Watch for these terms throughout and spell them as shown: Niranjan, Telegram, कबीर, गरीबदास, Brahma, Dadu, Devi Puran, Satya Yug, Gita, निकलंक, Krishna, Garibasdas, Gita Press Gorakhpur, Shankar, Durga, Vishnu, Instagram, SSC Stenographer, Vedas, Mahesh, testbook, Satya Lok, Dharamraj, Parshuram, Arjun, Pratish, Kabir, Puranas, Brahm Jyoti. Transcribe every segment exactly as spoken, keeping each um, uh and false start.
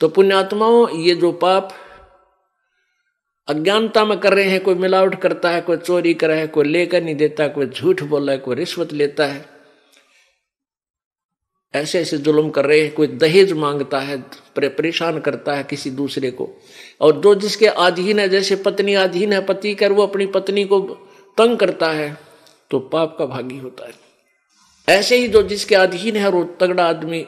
तो पुण्यात्माओं, ये जो पाप अज्ञानता में कर रहे हैं, कोई मिलावट करता है, कोई चोरी कर रहा है, कोई लेकर नहीं देता, कोई झूठ बोला है, कोई रिश्वत लेता है, ऐसे ऐसे जुल्म कर रहे हैं, कोई दहेज मांगता है, परेशान करता है किसी दूसरे को, और जो जिसके अधीन है, जैसे पत्नी अधीन है पति कर, वो अपनी पत्नी को तंग करता है तो पाप का भागी होता है। ऐसे ही जो जिसके अधीन है, वो तगड़ा आदमी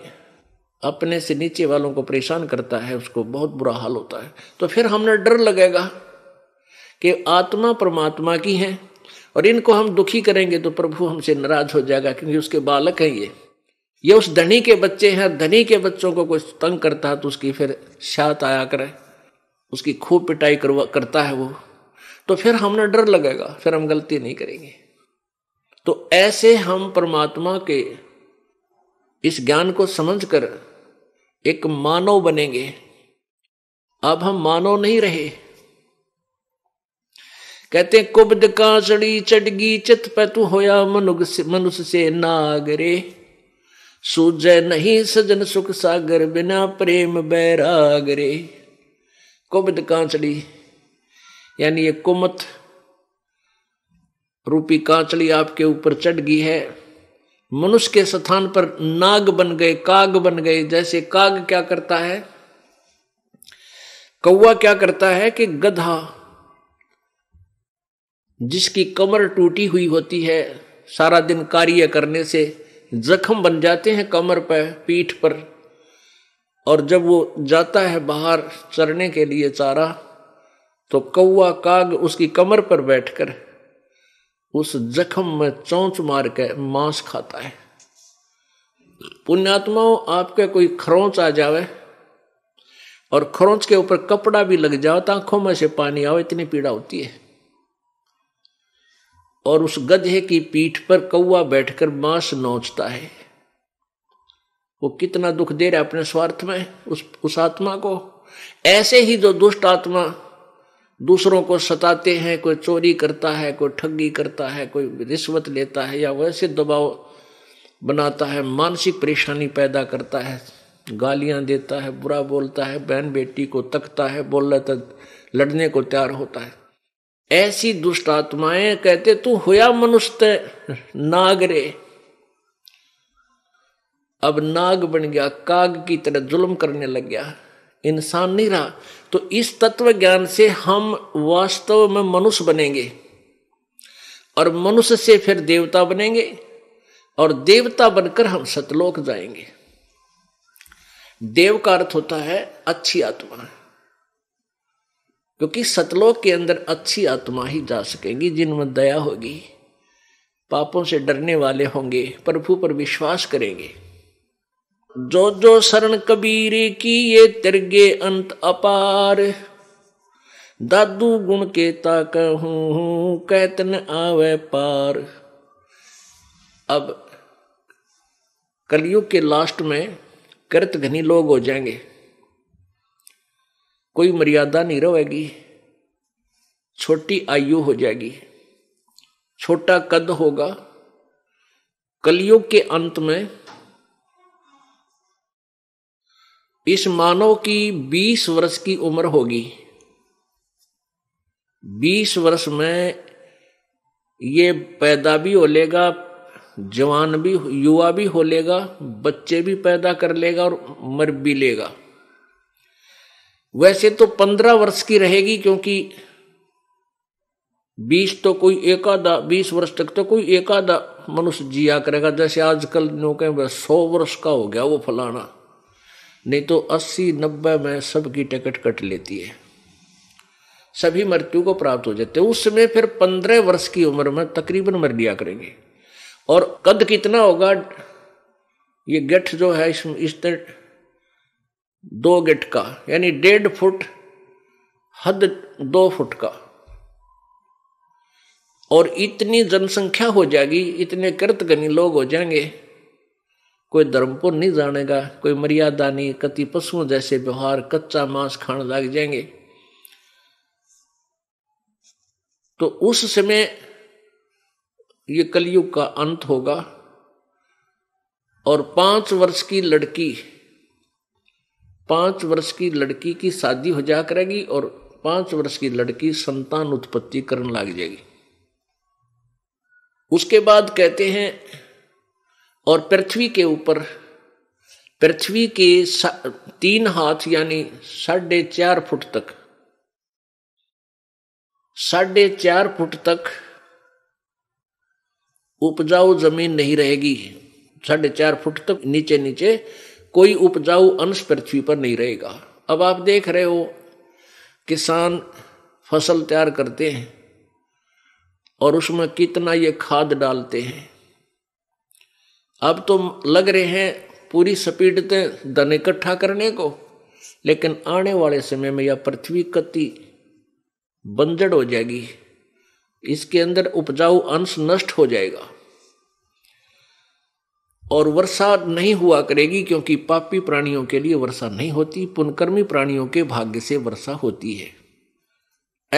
अपने से नीचे वालों को परेशान करता है, उसको बहुत बुरा हाल होता है। तो फिर हमने डर लगेगा कि आत्मा परमात्मा की है और इनको हम दुखी करेंगे तो प्रभु हमसे नाराज हो जाएगा, क्योंकि उसके बालक हैं ये ये उस धनी के बच्चे हैं। धनी के बच्चों को कोई तंग करता है तो उसकी फिर शात आया करे, उसकी खूब पिटाई करवा करता है वो, तो फिर हमने डर लगेगा, फिर हम गलती नहीं करेंगे। तो ऐसे हम परमात्मा के इस ज्ञान को समझकर एक मानव बनेंगे। अब हम मानव नहीं रहे। कहते हैं कुब्द कासड़ी चडगी चित पैतु होया मनुष्य से नागरे, सूझे नहीं सजन सुख सागर बिना प्रेम बैरागरे। कुब्द कांचड़ी यानी ये कुमत रूपी कांचड़ी आपके ऊपर चढ़ गई है। मनुष्य के स्थान पर नाग बन गए, काग बन गए। जैसे काग क्या करता है, कौवा क्या करता है कि गधा जिसकी कमर टूटी हुई होती है, सारा दिन कार्य करने से जख्म बन जाते हैं कमर पर, पीठ पर, और जब वो जाता है बाहर चरने के लिए चारा, तो कौवा काग उसकी कमर पर बैठकर उस जख्म में चोंच मार के मांस खाता है। पुण्यात्माओं, आपके कोई खरोंच आ जावे और खरोंच के ऊपर कपड़ा भी लग जाओ तो आंखों में से पानी आओ, इतनी पीड़ा होती है। और उस गधे की पीठ पर कौवा बैठकर मांस नोचता है। वो कितना दुख दे रहा है अपने स्वार्थ में उस उस आत्मा को। ऐसे ही जो दुष्ट आत्मा दूसरों को सताते हैं, कोई चोरी करता है, कोई ठगी करता है, कोई रिश्वत लेता है, या वैसे दबाव बनाता है, मानसिक परेशानी पैदा करता है, गालियां देता है, बुरा बोलता है, बहन बेटी को तकता है, बोल रहा था लड़ने को तैयार होता है, ऐसी दुष्ट आत्माएं कहते तू होया मनुष्य नागरे। अब नाग बन गया, काग की तरह जुल्म करने लग गया, इंसान नहीं रहा। तो इस तत्व ज्ञान से हम वास्तव में मनुष्य बनेंगे, और मनुष्य से फिर देवता बनेंगे, और देवता बनकर हम सतलोक जाएंगे। देव का अर्थ होता है अच्छी आत्मा, क्योंकि सतलोक के अंदर अच्छी आत्मा ही जा सकेंगी, जिनमें दया होगी, पापों से डरने वाले होंगे, प्रभु पर विश्वास करेंगे। जो जो शरण कबीर की ये तिरगे अंत अपार, दादू गुण के ताक हूं कैतन आवे पार। अब कलयुग के लास्ट में कृत घनी लोग हो जाएंगे, कोई मर्यादा नहीं रहेगी, छोटी आयु हो जाएगी, छोटा कद होगा। कलयुग के अंत में इस मानव की बीस वर्ष की उम्र होगी। बीस वर्ष में ये पैदा भी हो लेगा, जवान भी, युवा भी हो लेगा, बच्चे भी पैदा कर लेगा और मर भी लेगा। वैसे तो पंद्रह वर्ष की रहेगी, क्योंकि बीस तो कोई एकादा बीस वर्ष तक तो कोई एकादा मनुष्य जिया करेगा। जैसे आजकल लोग हैं सौ वर्ष का हो गया वो फलाना, नहीं तो अस्सी नब्बे में सबकी टिकट कट लेती है, सभी मृत्यु को प्राप्त हो जाते हैं। उस समय फिर पंद्रह वर्ष की उम्र में तकरीबन मर लिया करेंगे। और कद कितना होगा, ये गठ जो है इस, इस तरह दो गिट का, यानी डेढ़ फुट, हद दो फुट का। और इतनी जनसंख्या हो जाएगी, इतने कृतघ्नी लोग हो जाएंगे, कोई धर्मपुर नहीं जानेगा, कोई मर्यादा नहीं, कति पशुओं जैसे व्यवहार, कच्चा मांस खाने लग जाएंगे। तो उस समय ये कलयुग का अंत होगा। और पांच वर्ष की लड़की पांच वर्ष की लड़की की शादी हो जाया करेगी और पांच वर्ष की लड़की संतान उत्पत्ति करने लग जाएगी। उसके बाद कहते हैं और पृथ्वी के ऊपर पृथ्वी के तीन हाथ यानी साढ़े चार फुट तक साढ़े चार फुट तक उपजाऊ जमीन नहीं रहेगी। साढ़े चार फुट तक नीचे नीचे कोई उपजाऊ अंश पृथ्वी पर नहीं रहेगा। अब आप देख रहे हो किसान फसल तैयार करते हैं और उसमें कितना ये खाद डालते हैं। अब तो लग रहे हैं पूरी स्पीड से धन इकट्ठा करने को, लेकिन आने वाले समय में यह पृथ्वी कति बंजर हो जाएगी, इसके अंदर उपजाऊ अंश नष्ट हो जाएगा और वर्षा नहीं हुआ करेगी, क्योंकि पापी प्राणियों के लिए वर्षा नहीं होती, पुनकर्मी प्राणियों के भाग्य से वर्षा होती है।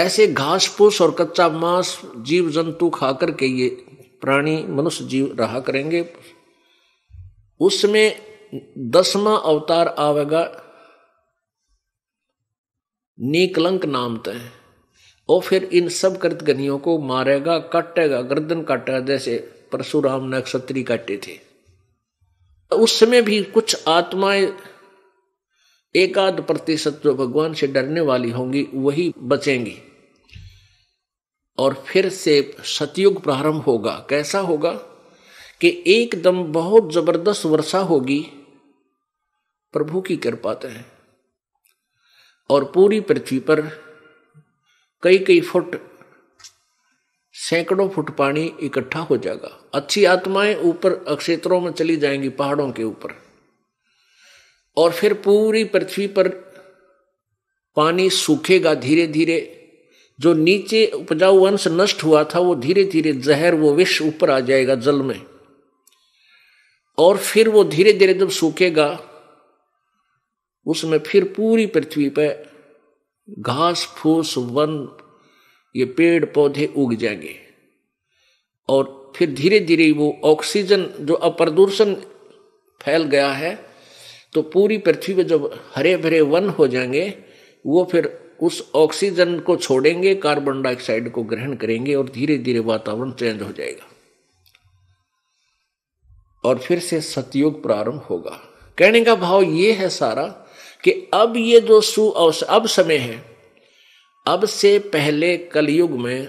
ऐसे घास फूस और कच्चा मांस जीव जंतु खा करके ये प्राणी मनुष्य जीव रहा करेंगे। उसमें दसवां अवतार आवेगा निकलंक नाम तय, और फिर इन सब कृतघ्नियों को मारेगा, काटेगा, गर्दन काटेगा, जैसे परशुराम ने क्षत्रिय काटे थे। उस समय भी कुछ आत्माएं एकाध प्रतिशत जो भगवान से डरने वाली होंगी वही बचेंगी और फिर से सतयुग प्रारंभ होगा। कैसा होगा कि एकदम बहुत जबरदस्त वर्षा होगी प्रभु की कृपा है, और पूरी पृथ्वी पर कई कई फुट सैकड़ों फुट पानी इकट्ठा हो जाएगा। अच्छी आत्माएं ऊपर क्षेत्रों में चली जाएंगी, पहाड़ों के ऊपर, और फिर पूरी पृथ्वी पर पानी सूखेगा धीरे धीरे। जो नीचे उपजाऊ अंश नष्ट हुआ था वो धीरे धीरे जहर वो विष ऊपर आ जाएगा जल में, और फिर वो धीरे धीरे जब सूखेगा उसमें फिर पूरी पृथ्वी पर घास फूस वन ये पेड़ पौधे उग जाएंगे। और फिर धीरे धीरे वो ऑक्सीजन जो अप्रदूषण फैल गया है तो पूरी पृथ्वी में जब हरे भरे वन हो जाएंगे वो फिर उस ऑक्सीजन को छोड़ेंगे, कार्बन डाइऑक्साइड को ग्रहण करेंगे और धीरे धीरे वातावरण चेंज हो जाएगा और फिर से सतयुग प्रारंभ होगा। कहने का भाव ये है सारा कि अब ये जो सु अब समय है, अब से पहले कलयुग में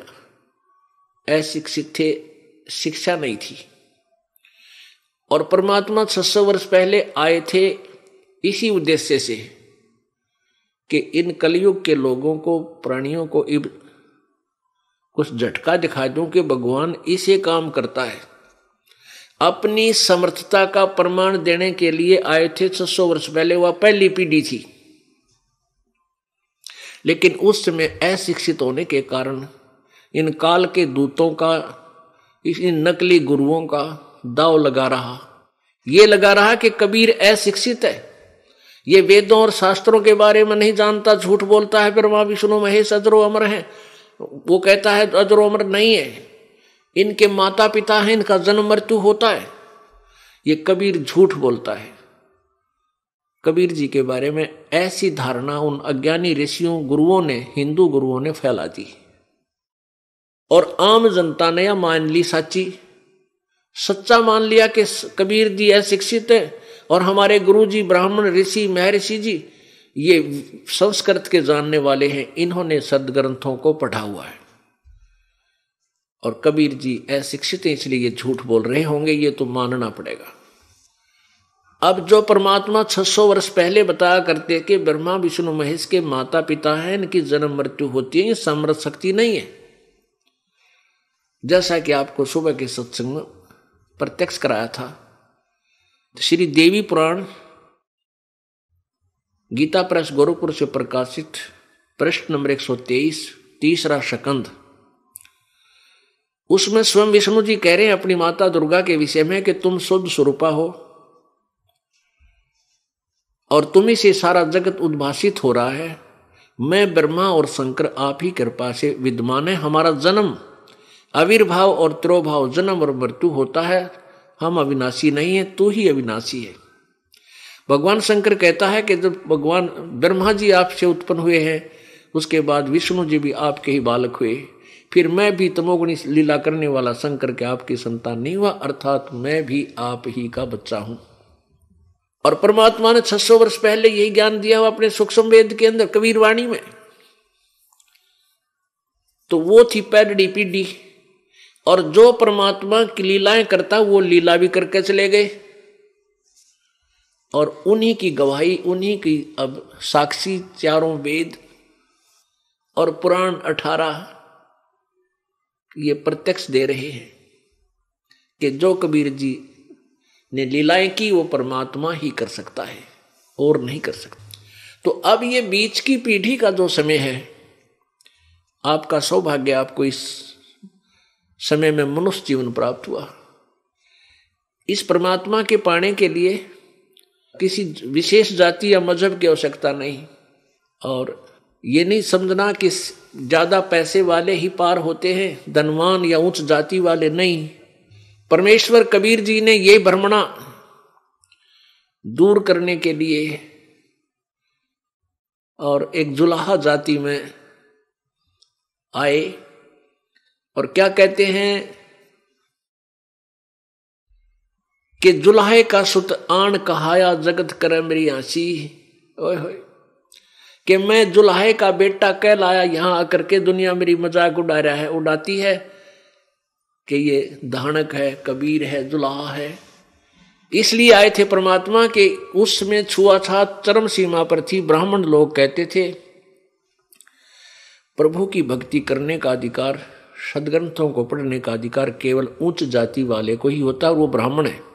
अशिक्षित शिक्षा नहीं थी और परमात्मा छह सौ वर्ष पहले आए थे इसी उद्देश्य से कि इन कलयुग के लोगों को, प्राणियों को कुछ झटका दिखा दूं कि भगवान इसे काम करता है। अपनी समर्थता का प्रमाण देने के लिए आए थे छह सौ वर्ष पहले, वह पहली पीढ़ी थी, लेकिन उस समय अशिक्षित होने के कारण इन काल के दूतों का, इन नकली गुरुओं का दाव लगा रहा, ये लगा रहा कि कबीर अशिक्षित है, ये वेदों और शास्त्रों के बारे में नहीं जानता, झूठ बोलता है, ब्रह्मा विष्णु महेश अजरो अमर है, वो कहता है अजरो अमर नहीं है, इनके माता पिता हैं, इनका जन्म मृत्यु होता है, ये कबीर झूठ बोलता है। कबीर जी के बारे में ऐसी धारणा उन अज्ञानी ऋषियों गुरुओं ने, हिंदू गुरुओं ने फैला दी और आम जनता ने यह मान ली, सच्ची सच्चा मान लिया कि कबीर जी अशिक्षित है और हमारे गुरु जी ब्राह्मण ऋषि महर्षि जी ये संस्कृत के जानने वाले हैं, इन्होंने सदग्रंथों को पढ़ा हुआ है और कबीर जी अशिक्षित हैं इसलिए ये झूठ बोल रहे होंगे, ये तो मानना पड़ेगा। अब जो परमात्मा छह सौ वर्ष पहले बताया करते कि ब्रह्मा विष्णु महेश के माता पिता हैं, इनकी जन्म मृत्यु होती है, ये समृद्ध शक्ति नहीं है, जैसा कि आपको सुबह के सत्संग में प्रत्यक्ष कराया था। श्री देवी पुराण गीता प्रेस गोरखपुर से प्रकाशित प्रश्न नंबर एक सौ तेईस, तीसरा शकंद, उसमें स्वयं विष्णु जी कह रहे हैं अपनी माता दुर्गा के विषय में कि तुम शुद्ध स्वरूपा हो और तुम्ही से सारा जगत उद्भासित हो रहा है। मैं ब्रह्मा और शंकर आप ही कृपा से विद्यमान है। हमारा जन्म आविर्भाव और त्रोभाव, जन्म और मृत्यु होता है। हम अविनाशी नहीं है, तू ही अविनाशी है। भगवान शंकर कहता है कि जब भगवान ब्रह्मा जी आपसे उत्पन्न हुए हैं, उसके बाद विष्णु जी भी आपके ही बालक हुए, फिर मैं भी तमोगुणी लीला करने वाला शंकर के आपकी संतान नहीं हुआ, अर्थात मैं भी आप ही का बच्चा हूं। और परमात्मा ने छह सौ वर्ष पहले यही ज्ञान दिया हुआ अपने सूक्ष्म वेद के अंदर, कबीर वाणी में। तो वो थी पैरडी पीडी। और जो परमात्मा की लीलाएं करता वो लीला भी करके चले गए, और उन्हीं की गवाही, उन्हीं की अब साक्षी चारों वेद और पुराण अठारह ये प्रत्यक्ष दे रहे हैं कि जो कबीर जी ने लीलाएं की वो परमात्मा ही कर सकता है और नहीं कर सकता। तो अब ये बीच की पीढ़ी का जो समय है, आपका सौभाग्य, आपको इस समय में मनुष्य जीवन प्राप्त हुआ। इस परमात्मा के पाने के लिए किसी विशेष जाति या मजहब की आवश्यकता नहीं, और ये नहीं समझना कि ज़्यादा पैसे वाले ही पार होते हैं, धनवान या उच्च जाति वाले नहीं। परमेश्वर कबीर जी ने ये भ्रमणा दूर करने के लिए और एक जुलाहा जाति में आए, और क्या कहते हैं कि जुलाहे का सुत आन कहाया जगत करे मेरी आसी। ओए होए कि मैं जुलाहे का बेटा कहलाया, यहां आकर के दुनिया मेरी मजाक उड़ा रहा है, उड़ाती है कि ये धानक है, कबीर है, जुलाहा है। इसलिए आए थे परमात्मा के उसमें छुआछात चरम सीमा पर थी। ब्राह्मण लोग कहते थे प्रभु की भक्ति करने का अधिकार, सदग्रंथों को पढ़ने का अधिकार केवल उच्च जाति वाले को ही होता है, वो ब्राह्मण है।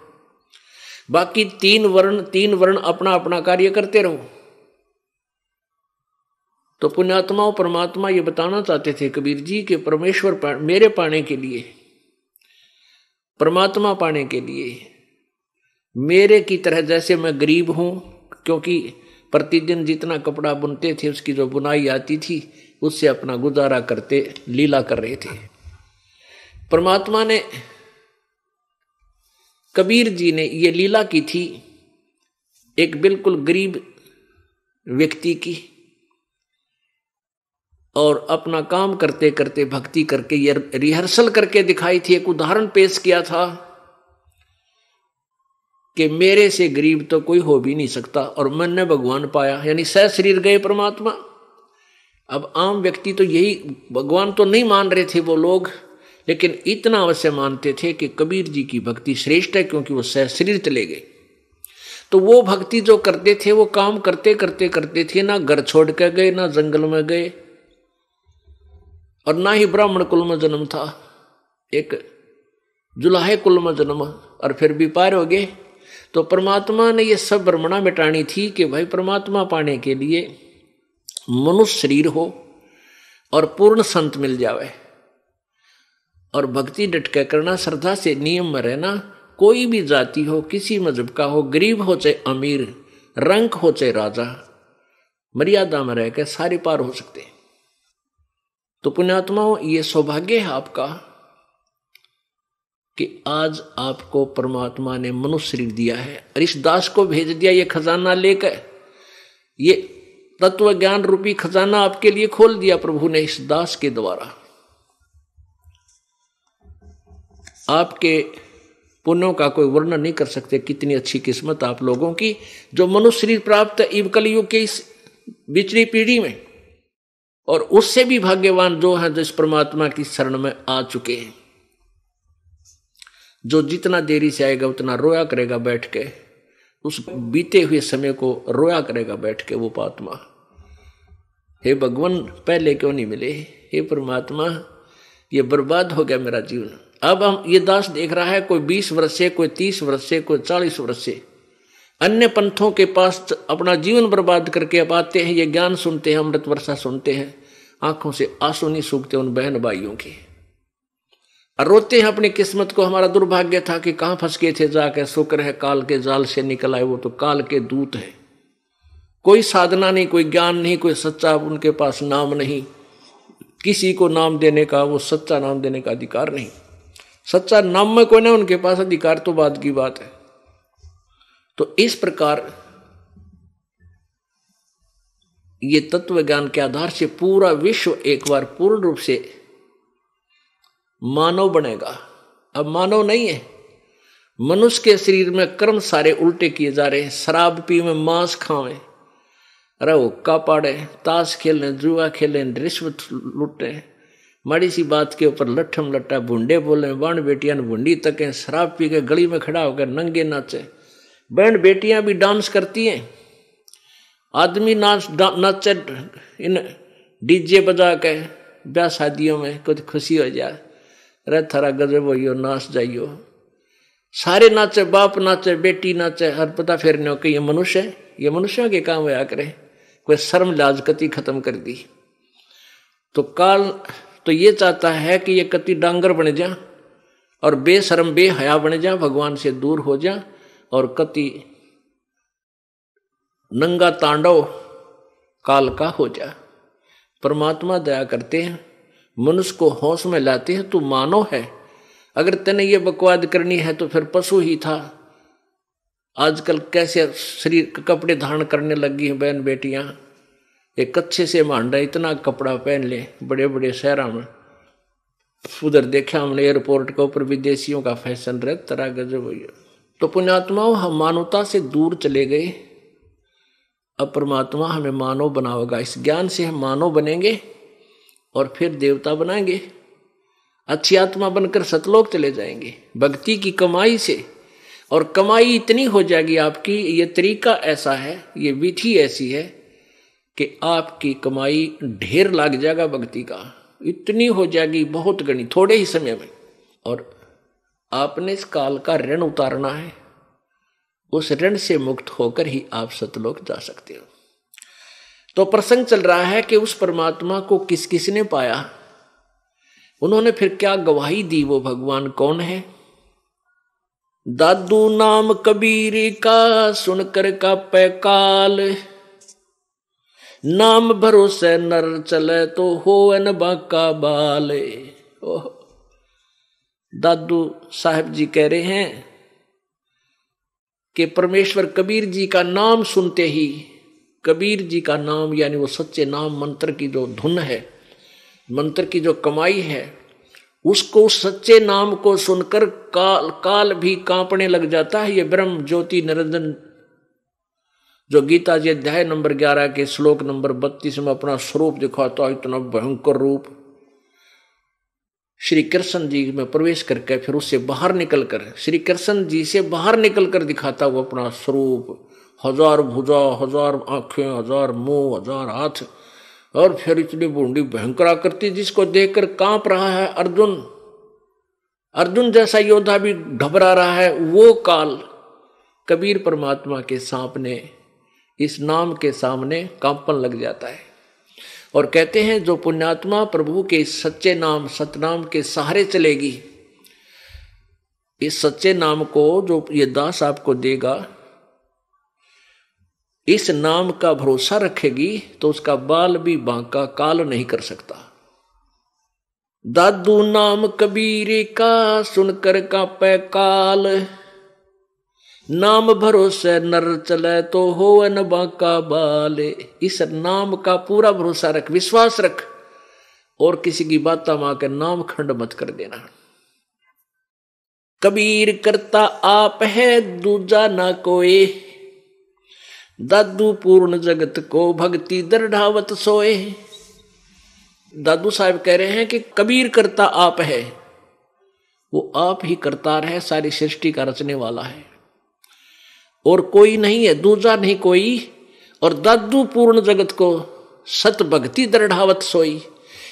बाकी तीन वर्ण तीन वर्ण अपना अपना कार्य करते रहो। तो पुण्यात्मा और परमात्मा ये बताना चाहते थे कबीर जी के परमेश्वर पा, मेरे पाने के लिए, परमात्मा पाने के लिए, मेरे की तरह, जैसे मैं गरीब हूं, क्योंकि प्रतिदिन जितना कपड़ा बुनते थे उसकी जो बुनाई आती थी उससे अपना गुजारा करते, लीला कर रहे थे। परमात्मा ने, कबीर जी ने ये लीला की थी एक बिल्कुल गरीब व्यक्ति की, और अपना काम करते करते भक्ति करके ये रिहर्सल करके दिखाई थी। एक उदाहरण पेश किया था कि मेरे से गरीब तो कोई हो भी नहीं सकता, और मैंने भगवान पाया, यानी सह शरीर गए परमात्मा। अब आम व्यक्ति तो यही, भगवान तो नहीं मान रहे थे वो लोग, लेकिन इतना अवश्य मानते थे कि कबीर जी की भक्ति श्रेष्ठ है, क्योंकि वो सह शरीर चले गए। तो वो भक्ति जो करते थे वो काम करते करते करते थे, ना घर छोड़ के गए, ना जंगल में गए, और ना ही ब्राह्मण कुल में जन्म था, एक जुलाहे कुल में जन्म, और फिर भी पार हो गए। तो परमात्मा ने ये सब भ्रमणा मिटानी थी कि भाई परमात्मा पाने के लिए मनुष्य शरीर हो और पूर्ण संत मिल जावे, और भक्ति डट के करना, श्रद्धा से नियम में रहना। कोई भी जाति हो, किसी मजहब का हो, गरीब हो चाहे अमीर, रंक हो चाहे राजा, मर्यादा में रहकर सारे पार हो सकते हैं। तो पुण्यात्माओं, ये सौभाग्य है आपका कि आज आपको परमात्मा ने मनुष्य शरीर दिया है, और इस दास को भेज दिया ये खजाना लेकर, ये तत्व ज्ञान रूपी खजाना आपके लिए खोल दिया प्रभु ने इस दास के द्वारा। आपके पुण्यों का कोई वर्णन नहीं कर सकते, कितनी अच्छी किस्मत आप लोगों की जो मनुष्य शरीर प्राप्त है कलि युग के इस बिचड़ी पीढ़ी में, और उससे भी भाग्यवान जो है जो इस परमात्मा की शरण में आ चुके हैं। जो जितना देरी से आएगा उतना रोया करेगा बैठ के, उस बीते हुए समय को रोया करेगा बैठ के वो परमात्मा। हे भगवान, पहले क्यों नहीं मिले, हे परमात्मा ये बर्बाद हो गया मेरा जीवन। अब हम ये दास देख रहा है, कोई बीस वर्ष से, कोई तीस वर्ष से, कोई चालीस वर्ष से अन्य पंथों के पास अपना जीवन बर्बाद करके अब आते हैं, ये ज्ञान सुनते हैं, अमृत वर्षा सुनते हैं, आंखों से आंसू नहीं सूखते उन बहन भाइयों के, रोते हैं अपनी किस्मत को, हमारा दुर्भाग्य था कि कहाँ फंस गए थे, जाके शुक्र है काल के जाल से निकल आए, वो तो काल के दूत हैं। कोई साधना नहीं, कोई ज्ञान नहीं, कोई सच्चा, उनके पास नाम नहीं, किसी को नाम देने का, वो सच्चा नाम देने का अधिकार नहीं, सच्चा नाम में कोई ना उनके पास अधिकार, तो बात की बात है। तो इस प्रकार ये तत्व ज्ञान के आधार से पूरा विश्व एक बार पूर्ण रूप से मानव बनेगा। अब मानव नहीं है, मनुष्य के शरीर में कर्म सारे उल्टे किए जा रहे हैं, शराब पीवे, मांस खावे, अरे हुक्का पाड़े, ताश खेलें, जुआ खेलें, रिश्वत लूटे, माड़ी सी बात के ऊपर लट्ठम लट्टा, भूंडे बोले, बाण बेटियां भूंडी तकें, शराब पी के गली में खड़ा होकर नंगे नाचे, बहन बेटियां भी डांस करती हैं, आदमी नाच नाचे इन डीजे बजा के ब्याह शादियों में, कुछ खुशी हो जाए, अरे थारा गजब होइयो, नाच जाइयो, सारे नाचे, बाप नाचे, बेटी नाचे, हर पता फेरने हो कि ये मनुष्य है, ये मनुष्यों के काम होया करे, कोई शर्म लाज कति खत्म कर दी। तो काल तो ये चाहता है कि ये कति डांगर बन जा और बेशरम बेहया बन जा, भगवान से दूर हो जा, और कति नंगा तांडव काल का हो जा। परमात्मा दया करते हैं, मनुष्य को होश में लाते हैं, तू मानव है, अगर तेने ये बकवाद करनी है तो फिर पशु ही था। आजकल कैसे शरीर कपड़े धारण करने लगी हैं बहन बेटियां, एक अच्छे से मांडा इतना कपड़ा पहन ले, बड़े बड़े शहरों में, उधर देखा हमने एयरपोर्ट के ऊपर विदेशियों का फैशन रह तरा गजब हो गया। तो पुण्यात्माओं हम मानवता से दूर चले गए, अब परमात्मा हमें मानव बनाओगा, इस ज्ञान से हम मानव बनेंगे और फिर देवता बनाएंगे, अच्छी आत्मा बनकर सतलोक चले जाएंगे भक्ति की कमाई से, और कमाई इतनी हो जाएगी आपकी, ये तरीका ऐसा है, ये विधि ऐसी है कि आपकी कमाई ढेर लाग जाएगा भक्ति का, इतनी हो जाएगी बहुत गणी थोड़े ही समय में। और आपने इस काल का ऋण उतारना है, उस ऋण से मुक्त होकर ही आप सतलोक जा सकते हो। तो प्रसंग चल रहा है कि उस परमात्मा को किस किसने पाया, उन्होंने फिर क्या गवाही दी, वो भगवान कौन है। दादू नाम कबीर का सुनकर का पैकाल, नाम भरोसे नर चले तो हो न बाका बाल। ओह दादू साहब जी कह रहे हैं कि परमेश्वर कबीर जी का नाम सुनते ही, कबीर जी का नाम यानी वो सच्चे नाम मंत्र की जो धुन है, मंत्र की जो कमाई है, उसको सच्चे नाम को सुनकर काल काल भी कांपने लग जाता है। ये ब्रह्म ज्योति निरंजन जो गीता जी अध्याय नंबर ग्यारह के श्लोक नंबर बत्तीस में अपना स्वरूप दिखाता है, इतना भयंकर रूप, श्री कृष्ण जी में प्रवेश करके फिर उससे बाहर निकलकर, श्री कृष्ण जी से बाहर निकलकर दिखाता वो अपना स्वरूप, हजार भुजा, हजार आंखें, हजार मुंह, हजार हाथ, और फिर इतनी बूंदी भयंकर आकृति जिसको देखकर कांप रहा है अर्जुन, अर्जुन जैसा योद्धा भी घबरा रहा है। वो काल कबीर परमात्मा के सामने, इस नाम के सामने कांपन लग जाता है। और कहते हैं जो पुण्यात्मा प्रभु के इस सच्चे नाम सतनाम के सहारे चलेगी, इस सच्चे नाम को जो ये दास आपको देगा, इस नाम का भरोसा रखेगी, तो उसका बाल भी बांका काल नहीं कर सकता। दादू नाम कबीर का सुनकर का पैकाल, नाम भरोसे नर चले तो हो न बांका बाल। इस नाम का पूरा भरोसा रख, विश्वास रख, और किसी की बात मां के नाम खंड मत कर देना। कबीर करता आप है दूजा ना कोई, दादू पूर्ण जगत को भक्ति दर ढावत सोए। दादू साहब कह रहे हैं कि कबीर करता आप है, वो आप ही करतार है, सारी सृष्टि का रचने वाला है, और कोई नहीं है, दूजा नहीं कोई। और दादू पूर्ण जगत को सत भक्ति दर ढावत सोई,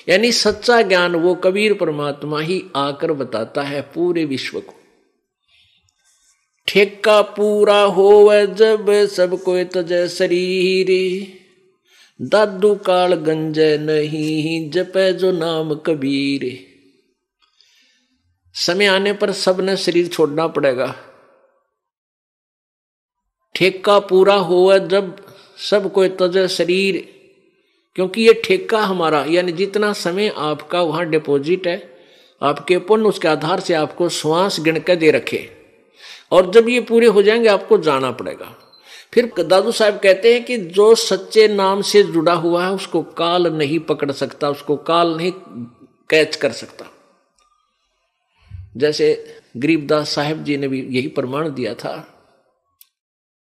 यानी सच्चा ज्ञान वो कबीर परमात्मा ही आकर बताता है पूरे विश्व को। ठेका पूरा होवे जब सब कोई तजय शरीर, दादू काल गंजे नहीं जपे जो नाम कबीर। समय आने पर सबने शरीर छोड़ना पड़ेगा। ठेका पूरा होवे जब सब कोई तजय शरीर, क्योंकि ये ठेका हमारा, यानी जितना समय आपका वहां डिपॉजिट है आपके पुण्य, उसके आधार से आपको श्वास गिनकर दे रखे, और जब ये पूरे हो जाएंगे आपको जाना पड़ेगा। फिर दादू साहब कहते हैं कि जो सच्चे नाम से जुड़ा हुआ है उसको काल नहीं पकड़ सकता, उसको काल नहीं कैच कर सकता। जैसे गरीबदास साहब जी ने भी यही प्रमाण दिया था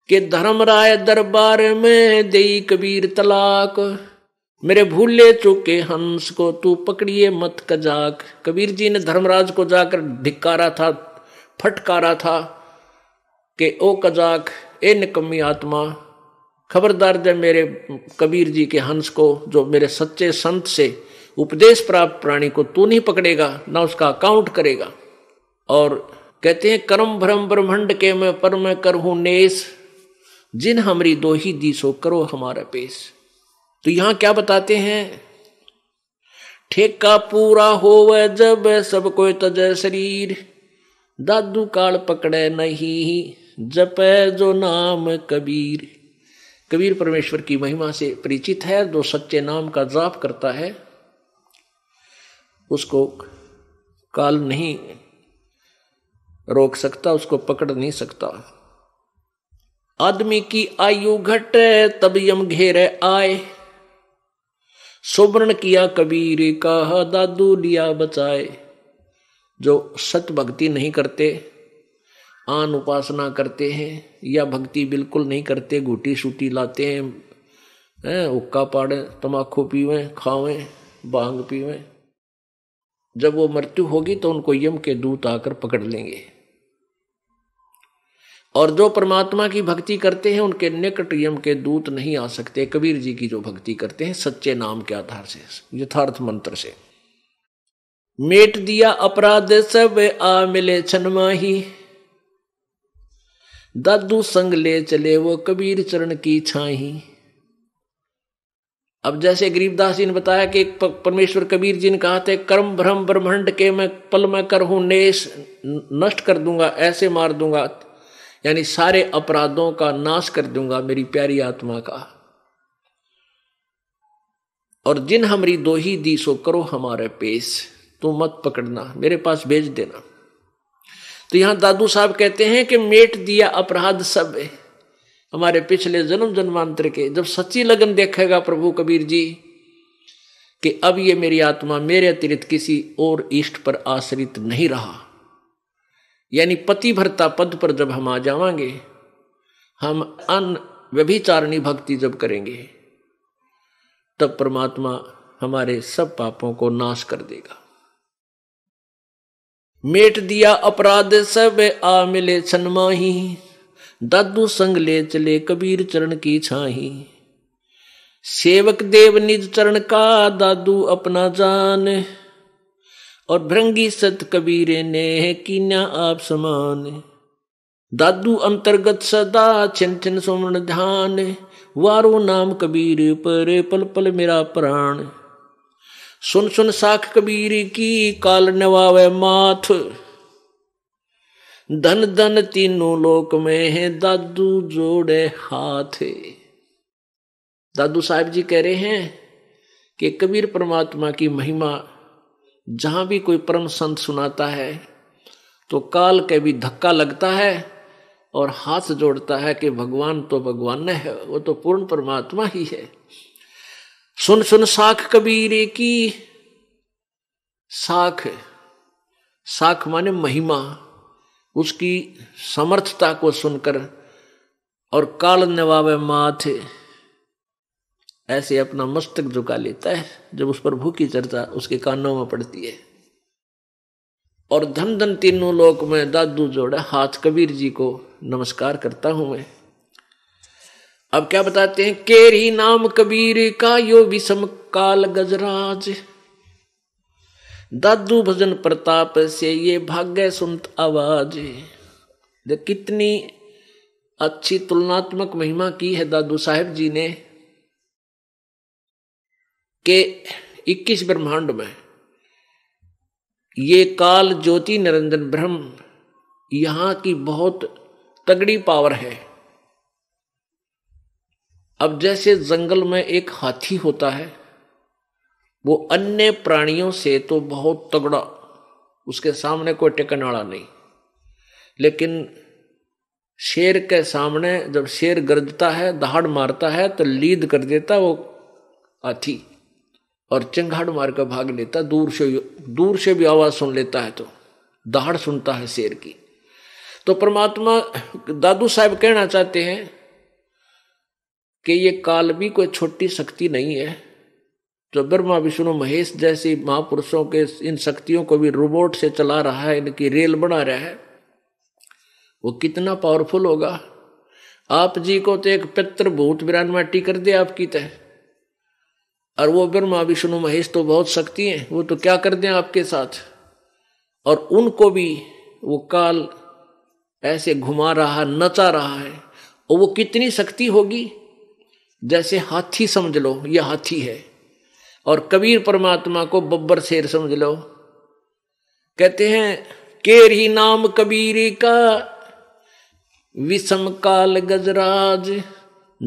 कि धर्मराय दरबार में देई कबीर तलाक, मेरे भूले चुके हंस को तू पकड़िए मत कजाक। कबीर जी ने धर्मराज को जाकर धिक्कारा था, फटकारा था कि ओ कजाक, ए निकम्मी आत्मा, खबरदार दे मेरे कबीर जी के हंस को, जो मेरे सच्चे संत से उपदेश प्राप्त प्राणी को तू नहीं पकड़ेगा, ना उसका अकाउंट करेगा। और कहते हैं कर्म भ्रम ब्रह्मंड के मैं पर मैं करहूं नेस, जिन हमरी दोही दी सो करो हमारा पेश। तो यहाँ क्या बताते हैं, ठेका पूरा होवे जब सब कोई तजय शरीर, दादू काल पकड़े नहीं जपे जो नाम कबीर। कबीर परमेश्वर की महिमा से परिचित है, जो सच्चे नाम का जाप करता है उसको काल नहीं रोक सकता, उसको पकड़ नहीं सकता। आदमी की आयु घटे तब यम घेरे आए, सुवर्ण किया कबीर का दादू लिया बचाए। जो सत भक्ति नहीं करते, आन उपासना करते हैं या भक्ति बिल्कुल नहीं करते, घूटी सूटी लाते हैं, हैं उक्का पाड़े, तम्बाकू पीवें, खावें, भांग पीवें, जब वो मृत्यु होगी तो उनको यम के दूत आकर पकड़ लेंगे। और जो परमात्मा की भक्ति करते हैं उनके निकट यम के दूत नहीं आ सकते। कबीर जी की जो भक्ति करते हैं सच्चे नाम के आधार से, यथार्थ मंत्र से। मेट दिया अपराध सब आ मिले छनमाही, दादू संग ले चले वो कबीर चरण की छाही। अब जैसे गरीबदास जी ने बताया कि परमेश्वर कबीर जी ने कहा था कर्म भ्रम ब्रह्मंड के मैं पल में करहूं नेश, नष्ट कर दूंगा, ऐसे मार दूंगा, यानी सारे अपराधों का नाश कर दूंगा मेरी प्यारी आत्मा का। और जिन हमरी दोही दी सो करो हमारे पेश, तू मत पकड़ना, मेरे पास भेज देना। तो यहां दादू साहब कहते हैं कि मेट दिया अपराध सब, हमारे पिछले जन्म जन्मांतर के। जब सच्ची लगन देखेगा प्रभु कबीर जी कि अब ये मेरी आत्मा मेरे अतिरिक्त किसी और इष्ट पर आश्रित नहीं रहा, यानी पति भरता पद पर जब हम आ जावांगे, हम अन व्यभिचारिणी भक्ति जब करेंगे, तब परमात्मा हमारे सब पापों को नाश कर देगा। मेट दिया अपराध सब आ मिले छनमाही, दादू संग ले चले कबीर चरण की छाही। सेवक देव निज चरण का दादू अपना जान, और भृंगी सत कबीरे ने कीन्या आप समान। दादू अंतर्गत सदा छिन छिन सुमरण ध्यान, वारो नाम कबीर पर पल पल मेरा प्राण। सुन सुन साख कबीर की काल नवावे माथ, धन धन तीनों लोक में है दादू जोड़े हाथ। दादू साहब जी कह रहे हैं कि कबीर परमात्मा की महिमा जहां भी कोई परम संत सुनाता है तो काल के भी धक्का लगता है और हाथ जोड़ता है कि भगवान तो भगवान है, वो तो पूर्ण परमात्मा ही है। सुन सुन साख कबीर की, साख साख माने महिमा, उसकी समर्थता को सुनकर, और काल नवावे माथे, ऐसे अपना मस्तक झुका लेता है जब उस प्रभु की चर्चा उसके कानों में पड़ती है। और धन धन तीनों लोक में दादू जोड़े हाथ, कबीर जी को नमस्कार करता हूं मैं। अब क्या बताते हैं, केरी नाम कबीर का यो विषम काल गजराज, दादू भजन प्रताप से ये भाग्य सुनत आवाज। कितनी अच्छी तुलनात्मक महिमा की है दादू साहेब जी ने के इक्कीस ब्रह्मांड में ये काल ज्योति निरंजन ब्रह्म, यहाँ की बहुत तगड़ी पावर है। अब जैसे जंगल में एक हाथी होता है, वो अन्य प्राणियों से तो बहुत तगड़ा, उसके सामने कोई टिकने वाला नहीं, लेकिन शेर के सामने जब शेर गरजता है, दहाड़ मारता है, तो लीद कर देता वो हाथी और चिंगाड़ मारकर भाग लेता। दूर से दूर से भी आवाज सुन लेता है तो दहाड़ सुनता है शेर की। तो परमात्मा दादू साहब कहना चाहते हैं कि ये काल भी कोई छोटी शक्ति नहीं है। जो ब्रह्मा विष्णु महेश जैसे महापुरुषों के इन शक्तियों को भी रोबोट से चला रहा है, इनकी रेल बना रहा है, वो कितना पावरफुल होगा। आप जी को तो एक पितृ भूत बिरान माटी कर दे आपकी तह, और वो ब्रह्मा विष्णु महेश तो बहुत शक्ति हैं, वो तो क्या कर दें आपके साथ। और उनको भी वो काल ऐसे घुमा रहा, नचा रहा है। और वो कितनी शक्ति होगी, जैसे हाथी समझ लो, यह हाथी है। और कबीर परमात्मा को बब्बर शेर समझ लो। कहते हैं केरी नाम कबीर का विषम काल गजराज,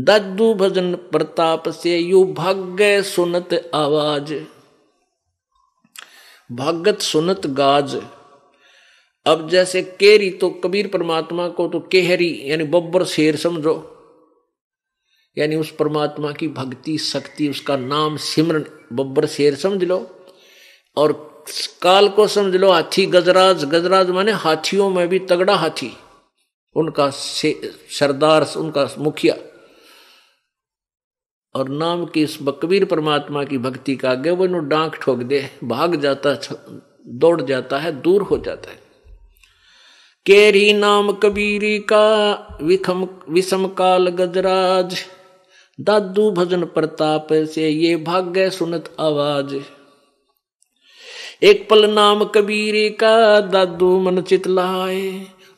दादू भजन प्रताप से यू भाग्य सुनत आवाज। भागत सुनत गाज। अब जैसे केरी तो कबीर परमात्मा को तो केहरी यानी बब्बर शेर समझो, यानी उस परमात्मा की भक्ति शक्ति, उसका नाम सिमरन बब्बर शेर समझ लो। और काल को समझ लो हाथी गजराज। गजराज माने हाथियों में भी तगड़ा हाथी, उनका सरदार, उनका मुखिया। और नाम की इस कबीर परमात्मा की भक्ति का आगे वो इन्हों डांक ठोक दे, भाग जाता, दौड़ जाता है, दूर हो जाता है। केरी नाम कबीरी का विखम विषम काल गजराज, दादू भजन प्रताप से ये भाग्य सुनत आवाज। एक पल नाम कबीरी का दादू मन चित लाए,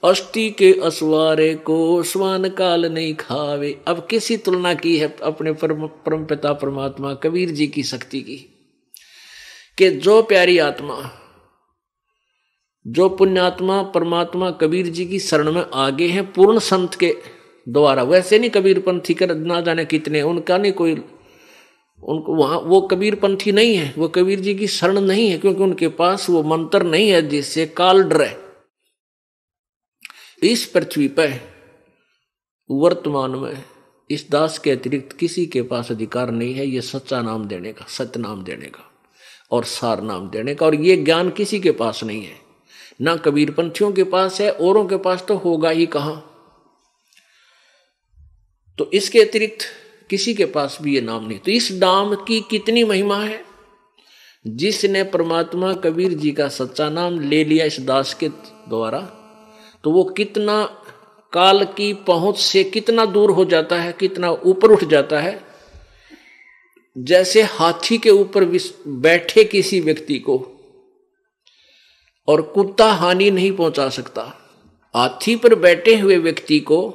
अष्टी के असवारे को स्वान काल नहीं खावे। अब किसी तुलना की है अपने परम परमपिता परमात्मा कबीर जी की शक्ति की, कि जो प्यारी आत्मा, जो पुण्यात्मा परमात्मा कबीर जी की शरण में आगे हैं पूर्ण संत के द्वारा। वैसे नहीं कबीर पंथी कर ना जाने कितने, उनका नहीं कोई, उनको वहाँ वो कबीर पंथी नहीं है, वो कबीर जी की शरण नहीं है, क्योंकि उनके पास वो मंत्र नहीं है जिससे काल डरे। इस पृथ्वी पर वर्तमान में इस दास के अतिरिक्त किसी के पास अधिकार नहीं है ये सच्चा नाम देने का, सत्य नाम देने का और सार नाम देने का। और ये ज्ञान किसी के पास नहीं है, ना कबीर पंथियों के पास है, औरों के पास तो होगा ही कहाँ। तो इसके अतिरिक्त किसी के पास भी ये नाम नहीं। तो इस नाम की कितनी महिमा है, जिसने परमात्मा कबीर जी का सच्चा नाम ले लिया इस दास के द्वारा, तो वो कितना काल की पहुंच से कितना दूर हो जाता है, कितना ऊपर उठ जाता है। जैसे हाथी के ऊपर बैठे किसी व्यक्ति को और कुत्ता हानि नहीं पहुंचा सकता, हाथी पर बैठे हुए व्यक्ति को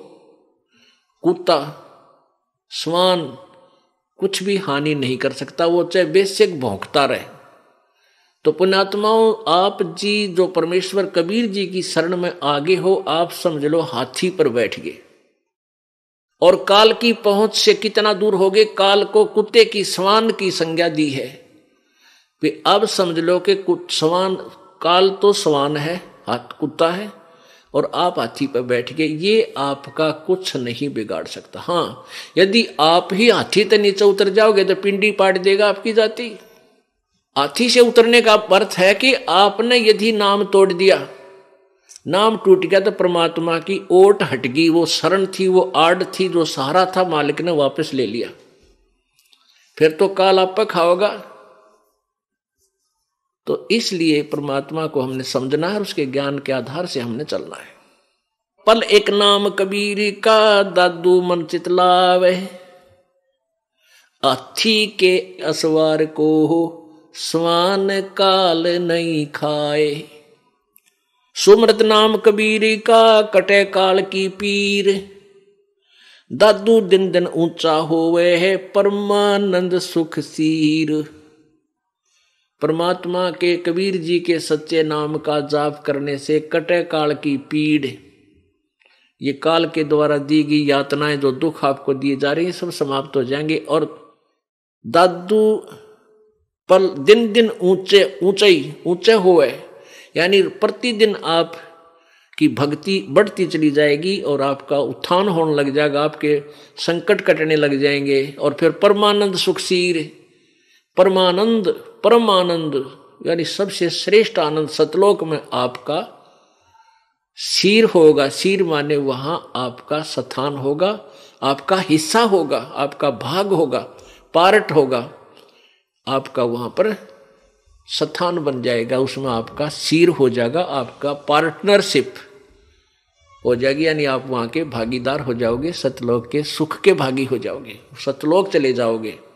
कुत्ता श्वान कुछ भी हानि नहीं कर सकता, वो चाहे बेशक भौंकता रहे। तो पुण्यात्माओं, आप जी जो परमेश्वर कबीर जी की शरण में आगे हो, आप समझ लो हाथी पर बैठ गए और काल की पहुंच से कितना दूर हो गए। काल को कुत्ते की श्वान की संज्ञा दी है। अब समझ लो कि कुछ श्वान, काल तो समान है, हाथ कुत्ता है, और आप हाथी पर बैठ गए, ये आपका कुछ नहीं बिगाड़ सकता। हाँ, यदि आप ही हाथी से नीचे उतर जाओगे तो पिंडी पाट देगा आपकी जाति। हाथी से उतरने का अर्थ है कि आपने यदि नाम तोड़ दिया, नाम टूट गया, तो परमात्मा की ओट हट गई। वो शरण थी, वो आड़ थी, जो सहारा था मालिक ने वापस ले लिया। फिर तो काल आप पर खाओगा। तो इसलिए परमात्मा को हमने समझना है, उसके ज्ञान के आधार से हमने चलना है। पल एक नाम कबीर का दादू मन चितलावे, हाथी के असवार को स्वान काल नहीं खाए। सुमृत नाम कबीर का कटे काल की पीर, दादू दिन दिन ऊंचा होवे है परमानंद सुख सीर। परमात्मा के कबीर जी के सच्चे नाम का जाप करने से कटे काल की पीड़, ये काल के द्वारा दी गई यातनाएं, जो दुख आपको दिए जा रहे हैं, सब समाप्त हो जाएंगे। और दादू पल दिन दिन ऊंचे ऊंचाई ऊंचे हुए, यानी प्रतिदिन आप की भक्ति बढ़ती चली जाएगी और आपका उत्थान होने लग जाएगा, आपके संकट कटने लग जाएंगे और फिर परमानंद सुखसीर, परमानंद परमानंद यानी सबसे श्रेष्ठ आनंद सतलोक में आपका सिर होगा। सिर माने वहाँ आपका स्थान होगा, आपका हिस्सा होगा, आपका भाग होगा, पार्ट होगा, आपका वहाँ पर स्थान बन जाएगा, उसमें आपका सिर हो जाएगा, आपका पार्टनरशिप हो जाएगी, यानी आप वहाँ के भागीदार हो जाओगे, सतलोक के सुख के भागी हो जाओगे, सतलोक चले जाओगे।